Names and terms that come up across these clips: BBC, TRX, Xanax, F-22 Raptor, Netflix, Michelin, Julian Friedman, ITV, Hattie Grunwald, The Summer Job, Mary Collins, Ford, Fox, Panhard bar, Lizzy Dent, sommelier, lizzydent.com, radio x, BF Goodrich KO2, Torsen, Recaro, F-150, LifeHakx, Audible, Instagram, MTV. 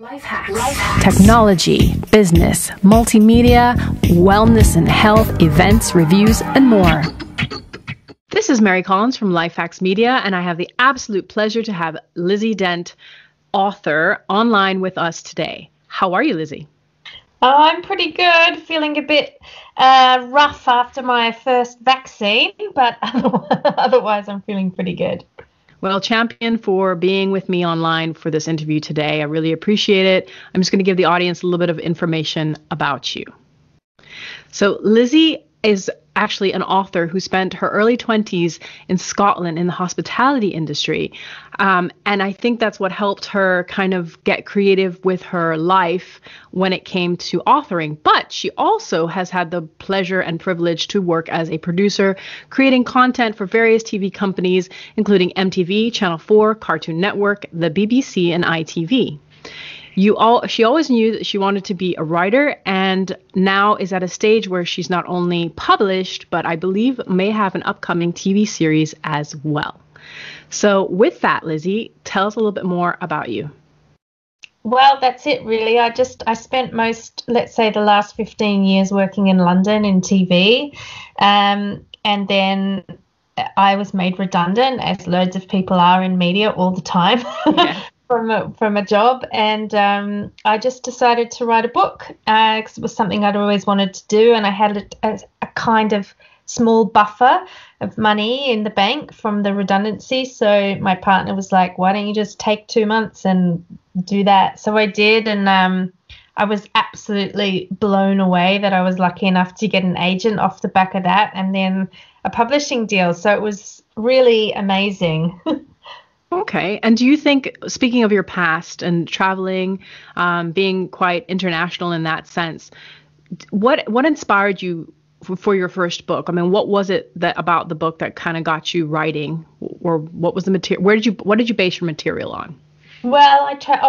LifeHakx. Technology, business, multimedia, wellness and health, events, reviews, and more. This is Mary Collins from LifeHakx Media, and I have the absolute pleasure to have Lizzy Dent, author, online with us today. How are you, Lizzy? Oh, I'm pretty good. Feeling a bit rough after my first vaccine, but otherwise I'm feeling pretty good. Well, champion for being with me online for this interview today. I really appreciate it. I'm just going to give the audience a little bit of information about you. So Lizzy is actually an author who spent her early 20s in Scotland in the hospitality industry. And I think that's what helped her kind of get creative with her life when it came to authoring. But she also has had the pleasure and privilege to work as a producer, creating content for various TV companies, including MTV, Channel 4, Cartoon Network, the BBC, and ITV. She always knew that she wanted to be a writer, and now is at a stage where she's not only published, but I believe may have an upcoming TV series as well. So with that, Lizzy, tell us a little bit more about you. Well, that's it really. I spent most, let's say, the last 15 years working in London in TV, and then I was made redundant, as loads of people are in media all the time. Yeah. From a job, and I just decided to write a book because it was something I'd always wanted to do, and I had a kind of small buffer of money in the bank from the redundancy, so my partner was like, why don't you just take 2 months and do that? So I did, and I was absolutely blown away that I was lucky enough to get an agent off the back of that, and then a publishing deal, so it was really amazing. Okay. And do you think, speaking of your past and traveling, being quite international in that sense, what inspired you for your first book? I mean, what was it about the book that kind of got you writing, or what was the material? What did you base your material on? Well, I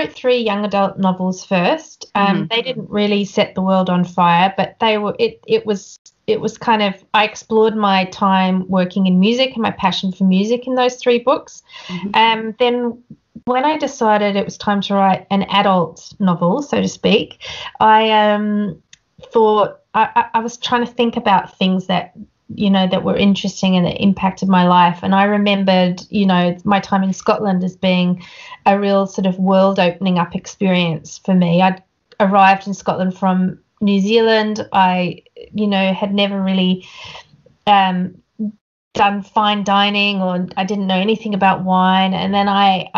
wrote 3 young adult novels first. They didn't really set the world on fire, but they were, it was kind of, I explored my time working in music and my passion for music in those 3 books. Then when I decided it was time to write an adult novel, so to speak, I thought, I was trying to think about things that, you know, that were interesting and that impacted my life. And I remembered, you know, my time in Scotland as being a real sort of world opening up experience for me. I'd arrived in Scotland from New Zealand. I, you know, had never really done fine dining, or I didn't know anything about wine. And then I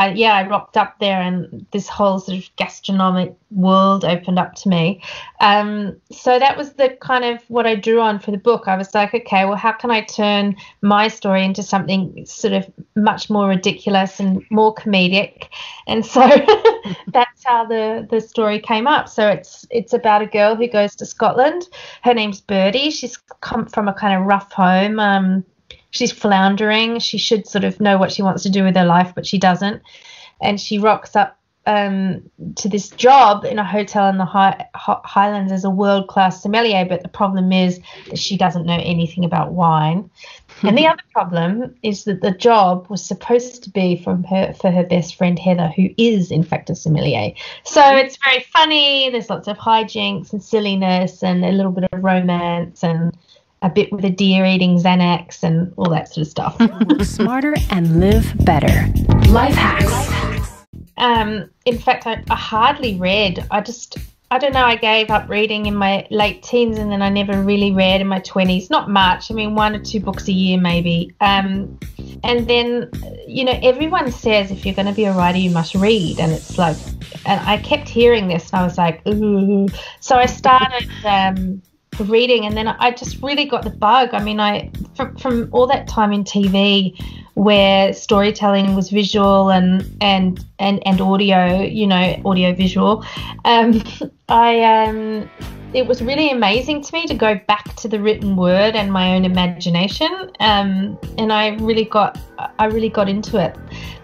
rocked up there, and this whole sort of gastronomic world opened up to me. So that was the kind of what I drew on for the book. I was like, okay, well, how can I turn my story into something sort of much more ridiculous and more comedic? And so that's how the story came up. So it's about a girl who goes to Scotland. Her name's Birdie. She's come from a kind of rough home. She's floundering. She should sort of know what she wants to do with her life, but she doesn't. And she rocks up to this job in a hotel in the Highlands as a world-class sommelier, but the problem is that she doesn't know anything about wine. And the other problem is that the job was supposed to be for her best friend Heather, who is in fact a sommelier. So it's very funny. There's lots of hijinks and silliness and a little bit of romance and a bit with a deer eating Xanax and all that sort of stuff. Look smarter and live better. Life hacks. In fact, I hardly read. I don't know. I gave up reading in my late teens, and then I never really read in my 20s. Not much. I mean, 1 or 2 books a year maybe. And then, you know, everyone says if you're going to be a writer, you must read. And it's like, and I kept hearing this, and I was like, ooh. So I started reading, and then I just really got the bug. I mean, from all that time in TV where storytelling was visual and audio, you know, audio visual, it was really amazing to me to go back to the written word and my own imagination, and I really got into it.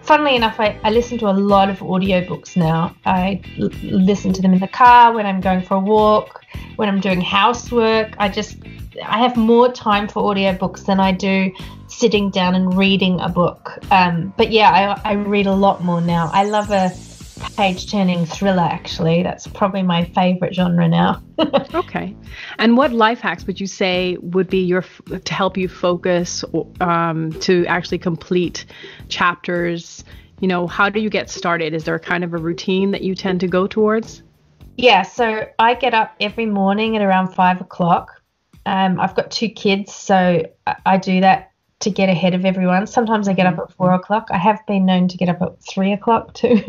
Funnily enough, I listen to a lot of audiobooks now. I listen to them in the car, when I'm going for a walk, when I'm doing housework. I have more time for audiobooks than I do sitting down and reading a book. But yeah, I read a lot more now. I love a page-turning thriller, actually. That's probably my favorite genre now. Okay. And what life hacks would you say would be to help you focus to actually complete chapters? You know, how do you get started? Is there kind of a routine that you tend to go towards? Yeah, so I get up every morning at around 5 o'clock. I've got two kids, so I do that to get ahead of everyone. Sometimes I get up at 4 o'clock. I have been known to get up at 3 o'clock too.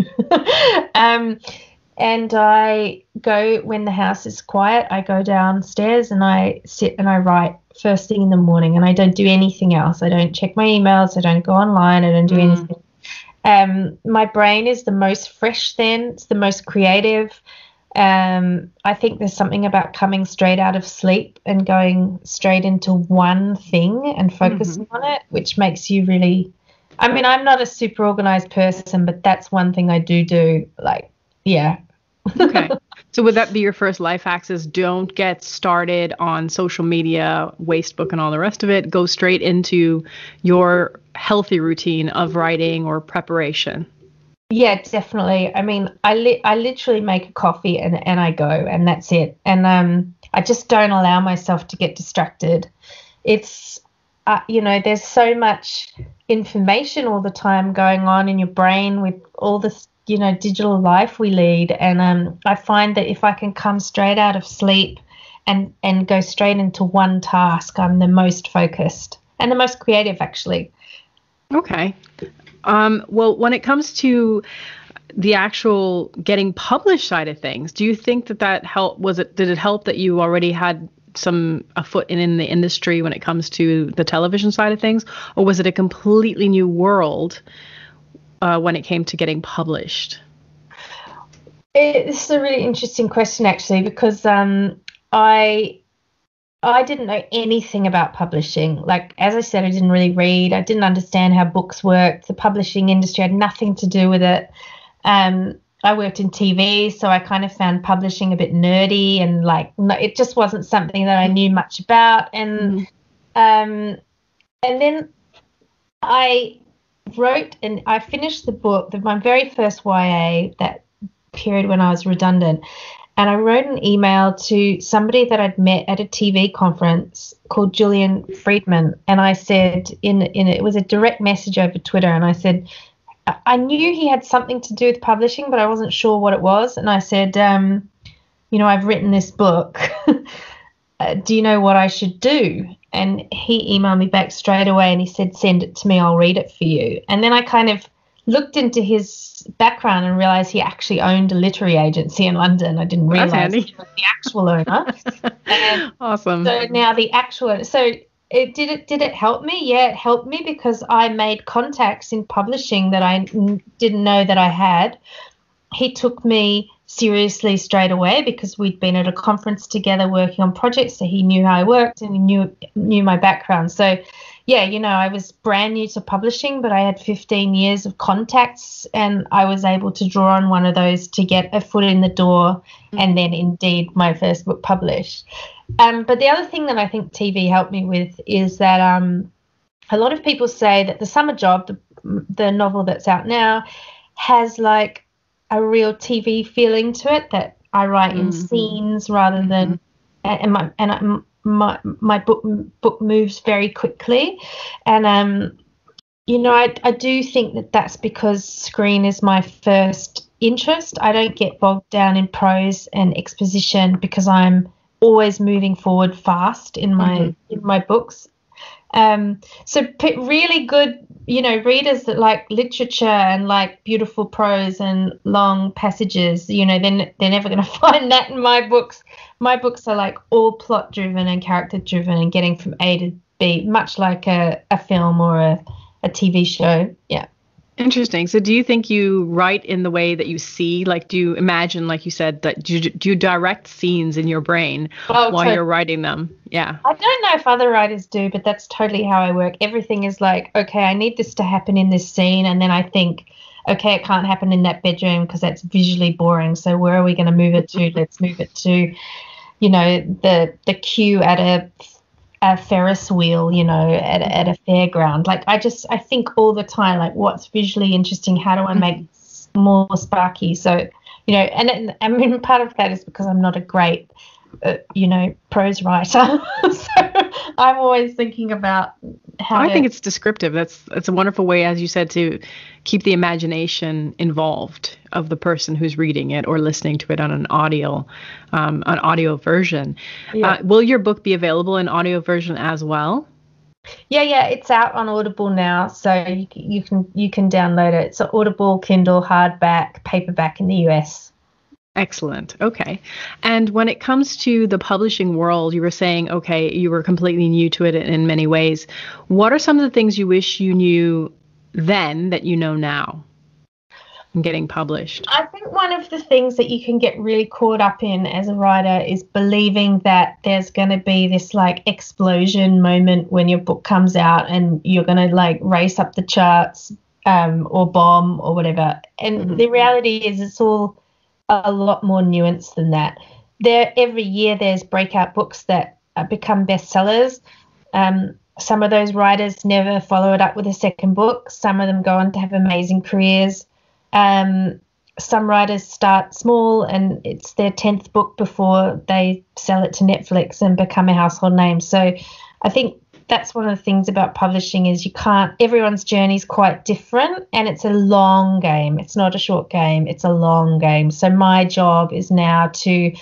And I go, when the house is quiet, I go downstairs and I sit and I write first thing in the morning, and I don't do anything else. I don't check my emails. I don't go online. I don't do anything. My brain is the most fresh then. It's the most creative. I think there's something about coming straight out of sleep and going straight into one thing and focusing on it, which makes you really, I mean, I'm not a super organized person, but that's one thing I do, like, yeah. Okay. So would that be your first life hacks, is don't get started on social media, wastebook and all the rest of it. Go straight into your healthy routine of writing or preparation. Yeah, definitely. I mean, I literally make a coffee and I go, and that's it. And I just don't allow myself to get distracted. It's, you know, there's so much information all the time going on in your brain with all this, you know, digital life we lead. And I find that if I can come straight out of sleep and go straight into one task, I'm the most focused and the most creative, actually. Okay. Well, when it comes to the actual getting published side of things, do you think that helped? Did it help that you already had a foot in the industry when it comes to the television side of things, or was it a completely new world when it came to getting published? This is a really interesting question, actually, because I didn't know anything about publishing. Like, as I said, I didn't really read. I didn't understand how books worked. The publishing industry had nothing to do with it. I worked in TV, so I kind of found publishing a bit nerdy and, like, no, it just wasn't something that I knew much about. And then I wrote and I finished the book, my very first YA, that period when I was redundant. And I wrote an email to somebody that I'd met at a TV conference called Julian Friedman. And I said, it was a direct message over Twitter. And I said, I knew he had something to do with publishing, but I wasn't sure what it was. And I said, you know, I've written this book. Do you know what I should do? And he emailed me back straight away and he said, send it to me. I'll read it for you. And then I kind of looked into his background and realized he actually owned a literary agency in London. I didn't realize he was the actual owner. Awesome. So now the actual, so it did it help me? Yeah, it helped me because I made contacts in publishing that I didn't know that I had. He took me seriously straight away because we'd been at a conference together working on projects, so he knew how I worked and he knew my background. So yeah, you know, I was brand new to publishing, but I had 15 years of contacts and I was able to draw on one of those to get a foot in the door and then indeed my first book published. But the other thing that I think TV helped me with is that a lot of people say that The Summer Job, the novel that's out now, has like a real TV feeling to it, that I write in scenes rather than my book moves very quickly. And you know, I do think that that's because screen is my first interest. I don't get bogged down in prose and exposition because I'm always moving forward fast in my books. So really good, you know, readers that like literature and like beautiful prose and long passages, you know, they're never going to find that in my books. My books are like all plot driven and character driven and getting from A to B, much like a film or a TV show. Yeah. Interesting. So do you think you write in the way that you see? Like, do you imagine, like you said, that do you direct scenes in your brain while you're writing them? Yeah. I don't know if other writers do, but that's totally how I work. Everything is like, okay, I need this to happen in this scene. And then I think, okay, it can't happen in that bedroom because that's visually boring. So where are we going to move it to? Let's move it to, you know, the queue at a Ferris wheel, you know, at a fairground. Like I think all the time, like, what's visually interesting? How do I make more sparky? So, you know, and I mean, part of that is because I'm not a great, you know, prose writer. So I'm always thinking about how. I think it's descriptive. That's a wonderful way, as you said, to keep the imagination involved of the person who's reading it or listening to it on an audio version. Yeah. Will your book be available in audio version as well? Yeah, it's out on Audible now, so you can download it. So Audible, Kindle, hardback, paperback in the US. Excellent. Okay. And when it comes to the publishing world, you were saying, okay, you were completely new to it in many ways. What are some of the things you wish you knew then that you know now in getting published? I think one of the things that you can get really caught up in as a writer is believing that there's going to be this like explosion moment when your book comes out and you're going to like race up the charts or bomb or whatever. And the reality is it's all a lot more nuanced than that. Every year there's breakout books that become bestsellers. Some of those writers never follow it up with a second book. Some of them go on to have amazing careers. Some writers start small and it's their 10th book before they sell it to Netflix and become a household name. So I think that's one of the things about publishing is everyone's journey is quite different and it's a long game. It's not a short game. It's a long game. So my job is now to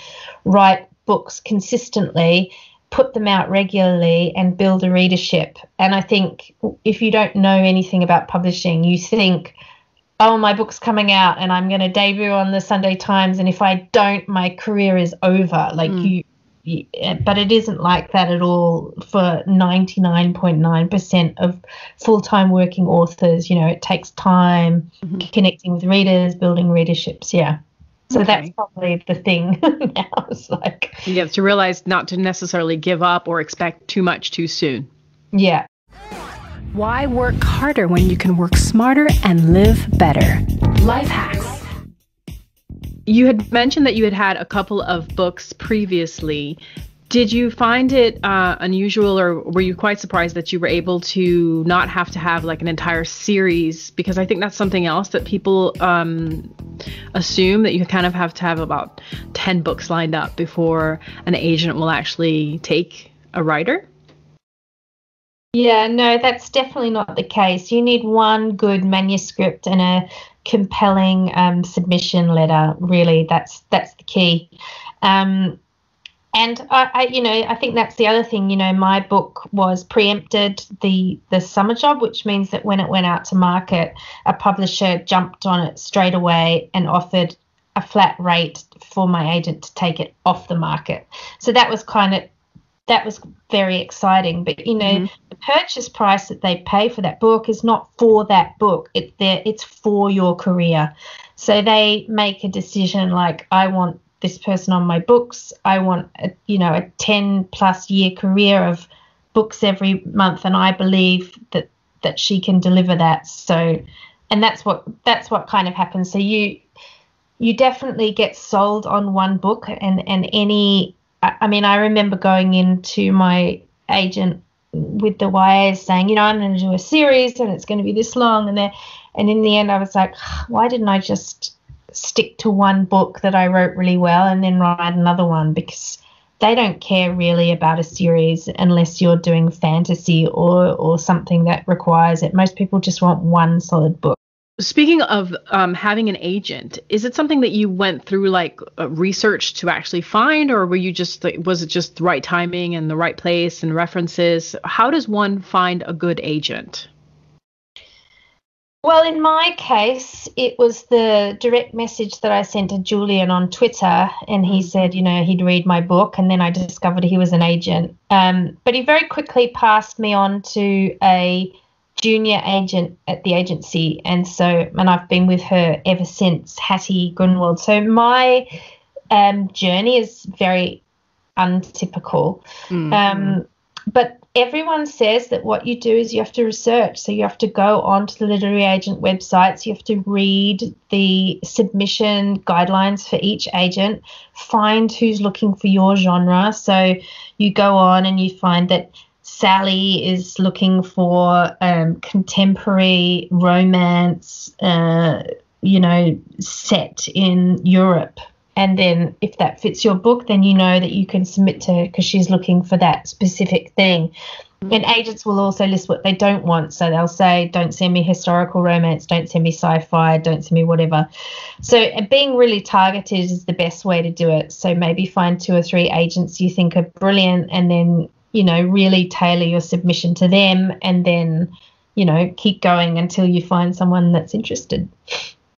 write books consistently, put them out regularly and build a readership. And I think if you don't know anything about publishing, you think, oh, my book's coming out and I'm going to debut on the Sunday Times. And if I don't, my career is over. Like But it isn't like that at all for 99.9% of full-time working authors. You know, it takes time, connecting with readers, building readerships. Yeah. So that's probably the thing now. It's like, you have to realize not to necessarily give up or expect too much too soon. Yeah. Why work harder when you can work smarter and live better? Life hacks. You had mentioned that you had had a couple of books previously. Did you find it unusual, or were you quite surprised that you were able to not have to have like an entire series? Because I think that's something else that people assume, that you kind of have to have about 10 books lined up before an agent will actually take a writer. Yeah, no, that's definitely not the case. You need one good manuscript and a compelling submission letter. Really, that's the key. And I think that's the other thing. You know, my book was preempted the Summer Job, which means that when it went out to market, a publisher jumped on it straight away and offered a flat rate for my agent to take it off the market. So that was very exciting. But, you know, the purchase price that they pay for that book is not for that book. It's for your career. So they make a decision like, I want this person on my books. I want, a 10-plus year career of books every month. And I believe that she can deliver that. So, and that's what kind of happens. So you definitely get sold on one book and any, I mean, I remember going into my agent with the YAs saying, you know, I'm going to do a series and it's going to be this long. And in the end, I was like, why didn't I just stick to one book that I wrote really well and then write another one? Because they don't care really about a series unless you're doing fantasy or something that requires it. Most people just want one solid book. Speaking of having an agent, is it something that you went through like research to actually find, or were you just was it just the right timing and the right place and references? How does one find a good agent? Well, in my case, it was the direct message that I sent to Julian on Twitter, and he said, you know, he'd read my book, and then I discovered he was an agent. But he very quickly passed me on to a junior agent at the agency, and I've been with her ever since, Hattie Grunwald. So my journey is very untypical. But everyone says that what you do is you have to research. So you have to go onto the literary agent websites. You have to read the submission guidelines for each agent, find who's looking for your genre. So you go on and you find that Sally is looking for contemporary romance, set in Europe. And then if that fits your book, then you know that you can submit to her because she's looking for that specific thing. And agents will also list what they don't want. So they'll say, don't send me historical romance, don't send me sci-fi, don't send me whatever. So being really targeted is the best way to do it. So maybe find 2 or 3 agents you think are brilliant and then, really tailor your submission to them and then, keep going until you find someone that's interested.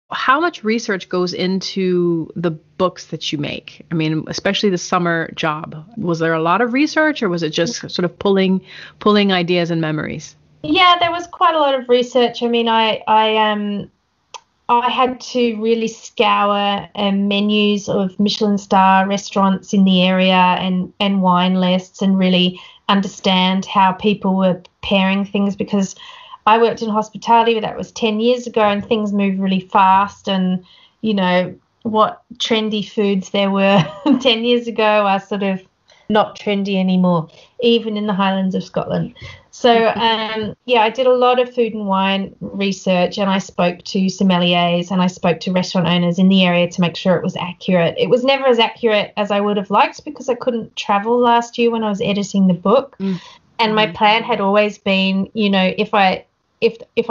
How much research goes into the books that you make? I mean, especially The Summer Job. Was there a lot of research or was it just sort of pulling ideas and memories? Yeah, there was quite a lot of research. I mean, I had to really scour menus of Michelin star restaurants in the area and wine lists and really understand how people were pairing things, because I worked in hospitality, but that was 10 years ago and things move really fast, and, what trendy foods there were 10 years ago are sort of not trendy anymore, even in the Highlands of Scotland. So, I did a lot of food and wine research, and I spoke to sommeliers and I spoke to restaurant owners in the area to make sure it was accurate. It was never as accurate as I would have liked because I couldn't travel last year when I was editing the book. And my plan had always been, if I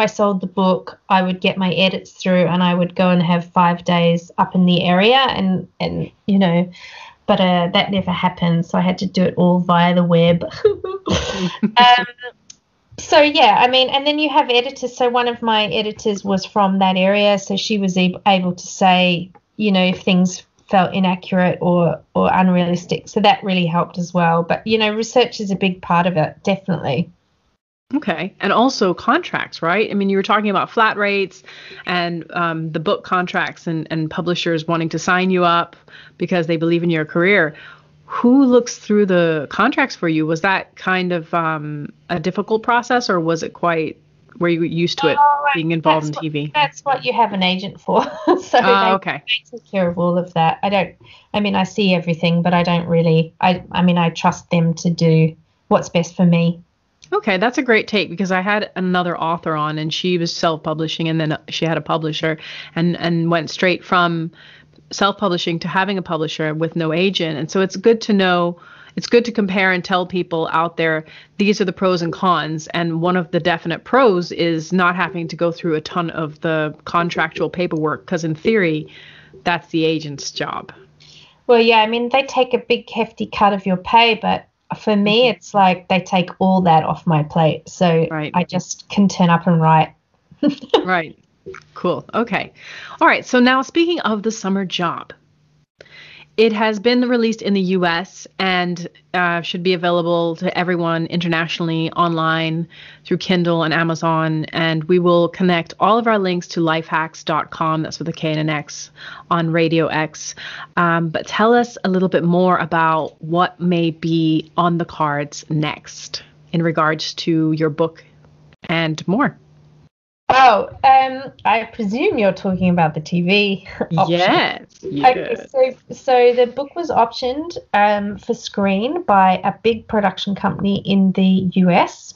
sold the book, I would get my edits through and I would go and have 5 days up in the area but that never happened. So I had to do it all via the web. And then you have editors. So one of my editors was from that area. So she was able to say, if things felt inaccurate or unrealistic. So that really helped as well. But, research is a big part of it, definitely. Okay. And also contracts, right? I mean, you were talking about flat rates and the book contracts and publishers wanting to sign you up because they believe in your career. Who looks through the contracts for you? Was that kind of a difficult process, or was it quite, were you used to it being involved in TV? That's what you have an agent for. They take care of all of that. I see everything, but I don't really, I trust them to do what's best for me. Okay, that's a great take, because I had another author on and she was self-publishing, and then she had a publisher and went straight from self-publishing to having a publisher with no agent. And so it's good to know, it's good to compare and tell people out there, these are the pros and cons. And one of the definite pros is not having to go through a ton of the contractual paperwork, because in theory, that's the agent's job. Well, yeah, I mean, they take a big hefty cut of your pay, but for me, it's like they take all that off my plate. So right. I just can turn up and write. Right. Cool. Okay. All right. So now, speaking of The Summer Job, it has been released in the U.S. and should be available to everyone internationally, online, through Kindle and Amazon. And we will connect all of our links to lifehakx.com, that's with a K and an X, on Radio X. But tell us a little bit more about what may be on the cards next in regards to your book and more. Oh, I presume you're talking about the TV option. Yes. Okay, so the book was optioned for screen by a big production company in the US.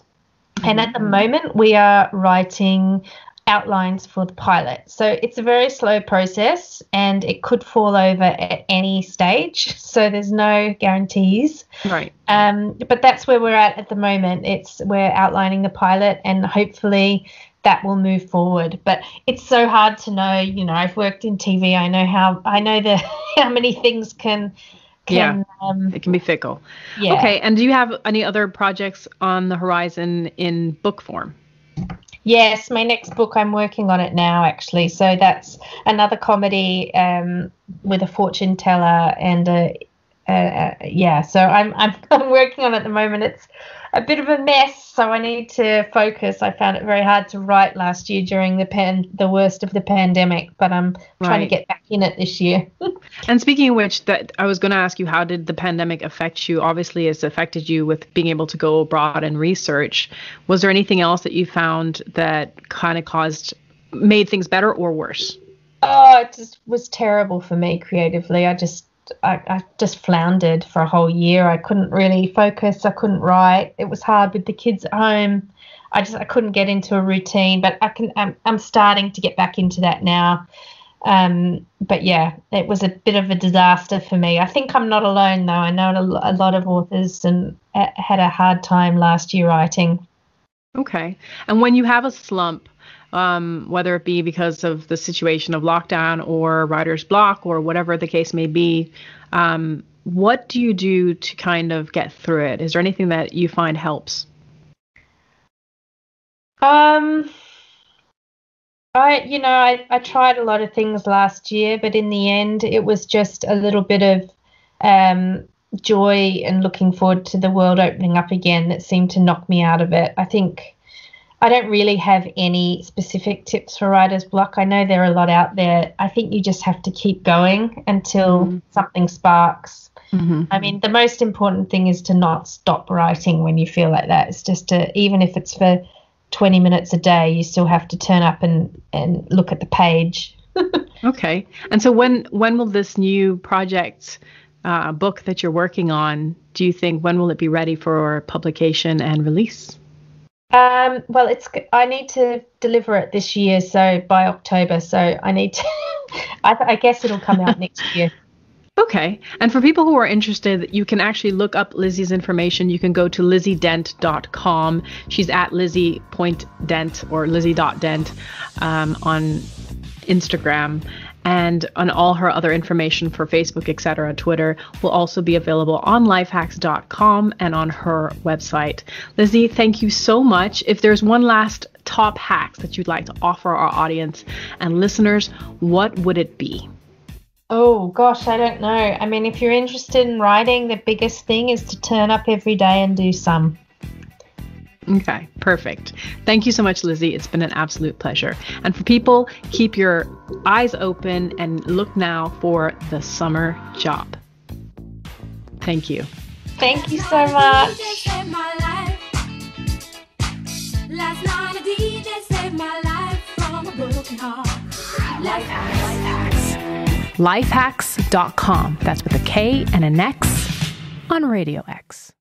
And at the moment we are writing outlines for the pilot. So it's a very slow process and it could fall over at any stage. So there's no guarantees. Right. But that's where we're at the moment. We're outlining the pilot, and hopefully that will move forward. But it's so hard to know, I've worked in TV. I know how many things it can be fickle. Yeah. Okay. And do you have any other projects on the horizon in book form? Yes. My next book, I'm working on it now, actually. So that's another comedy with a fortune teller and a So I'm working on it at the moment. It's a bit of a mess, so I need to focus. I found it very hard to write last year during the worst of the pandemic, but I'm trying to get back in it this year. And speaking of which, that I was going to ask you, how did the pandemic affect you? Obviously, it's affected you with being able to go abroad and research. Was there anything else that you found that kind of made things better or worse? Oh, it just was terrible for me creatively. I just floundered for a whole year. I couldn't really focus. I couldn't write. It was hard with the kids at home. I couldn't get into a routine, but I'm starting to get back into that now. But yeah, it was a bit of a disaster for me. I think I'm not alone though. I know a lot of authors and had a hard time last year writing. Okay. And when you have a slump, whether it be because of the situation of lockdown or writer's block or whatever the case may be, what do you do to kind of get through it? Is there anything that you find helps? I tried a lot of things last year, but in the end it was just a little bit of joy and looking forward to the world opening up again that seemed to knock me out of it. I think I don't really have any specific tips for writer's block. I know there are a lot out there. I think you just have to keep going until something sparks. Mm-hmm. I mean, the most important thing is to not stop writing when you feel like that. It's just even if it's for 20 minutes a day, you still have to turn up and look at the page. Okay. And so when will this new project book that you're working on, do you think, when will it be ready for publication and release? Well, I need to deliver it this year, so by October. So I need to. I guess it'll come out next year. Okay. And for people who are interested, you can actually look up Lizzy's information. You can go to lizzydent.com. She's at lizzy.dent or lizzy.dent on Instagram. And on all her other information for Facebook, etc., Twitter will also be available on lifehakx.com and on her website. Lizzy, thank you so much. If there's one last top hack that you'd like to offer our audience and listeners, what would it be? Oh, gosh, I don't know. I mean, if you're interested in writing, the biggest thing is to turn up every day and do some. Okay, perfect. Thank you so much, Lizzy. It's been an absolute pleasure. And for people, keep your eyes open and look now for The Summer Job. Thank you. Thank you so much. Last night a DJ saved my life from a broken heart. LifeHakx.com. That's with a K and an X on Radio X.